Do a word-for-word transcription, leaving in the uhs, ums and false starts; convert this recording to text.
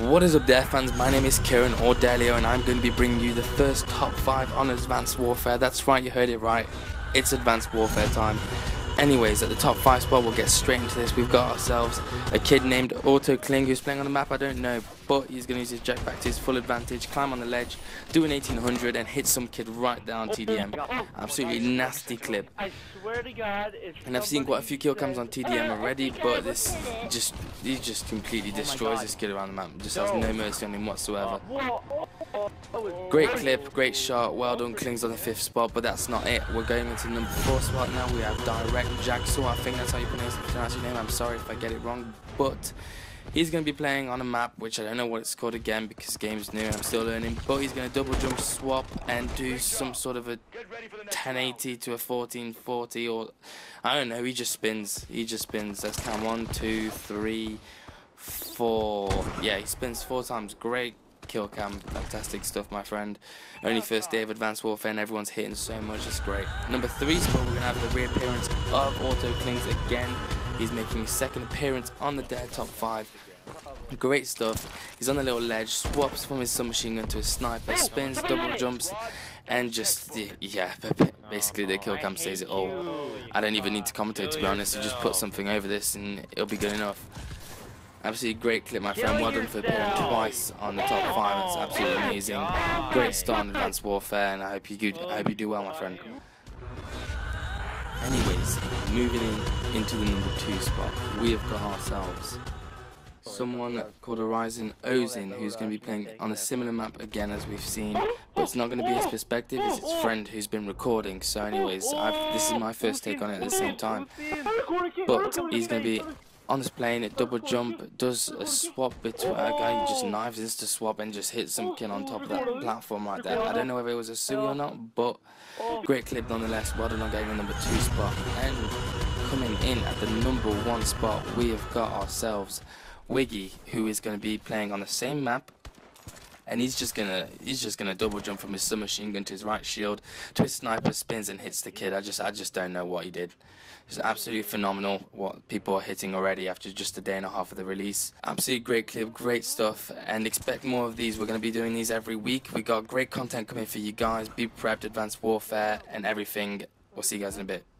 What is up, Death fans? My name is Kieran Ordelio, and I'm going to be bringing you the first top five on Advanced Warfare. That's right, you heard it right. It's Advanced Warfare time. Anyways, at the top five spot, we'll get straight into this. We've got ourselves a kid named Otto Kling who's playing on the map, I don't know, but he's going to use his jetpack to his full advantage, climb on the ledge, do an eighteen hundred and hit some kid right down T D M. Absolutely nasty clip. And I've seen quite a few kill cams on T D M already, but this just, he just completely destroys this kid around the map. Just has no mercy on him whatsoever. Great clip, great shot, well done. Kling's on the fifth spot, but that's not it. We're going into number four spot now. We have Direct Jackson. I think that's how you pronounce your name. I'm sorry if I get it wrong, but he's going to be playing on a map which I don't know what it's called again because game's new and I'm still learning, but he's going to double jump swap and do some sort of a ten eighty to a fourteen forty, or I don't know, he just spins. He just spins. Let's count one, two, three, four. Yeah, he spins four times. Great kill cam, fantastic stuff, my friend. Only first day of Advanced Warfare and everyone's hitting so much, it's great. Number three spot, we're going to have the reappearance of Otto Klings again. He's making his second appearance on the Dare top five. Great stuff. He's on the little ledge, swaps from his submachine gun to his sniper, spins, double jumps, and just, yeah, basically the kill cam says it all. I don't even need to commentate, to be honest. You just put something over this and it'll be good enough. Absolutely great clip, my friend. Well done for appearing twice on the top five. It's absolutely amazing. Great start on Advanced Warfare, and I hope you do, I hope you do well, my friend. Anyways, moving in, into the number two spot, we have got ourselves someone called Horizon Ozin, who's going to be playing on a similar map again as we've seen, but it's not going to be his perspective, it's his friend who's been recording. So anyways, I've, this is my first take on it at the same time, but he's going to be on his plane, it double jump, does a swap between a guy, he just knives this to swap and just hits some kid on top of that platform right there. I don't know whether it was a sui or not, but great clip nonetheless. Well done on getting the number two spot. And coming in at the number one spot, we have got ourselves Wiggy, who is going to be playing on the same map. And he's just gonna he's just gonna double jump from his submachine gun to his right shield to his sniper, spins and hits the kid. I just I just don't know what he did. It's absolutely phenomenal what people are hitting already after just a day and a half of the release. Absolutely great clip, great stuff, and expect more of these. We're gonna be doing these every week. We got great content coming for you guys. Be prepped, Advanced Warfare and everything. We'll see you guys in a bit.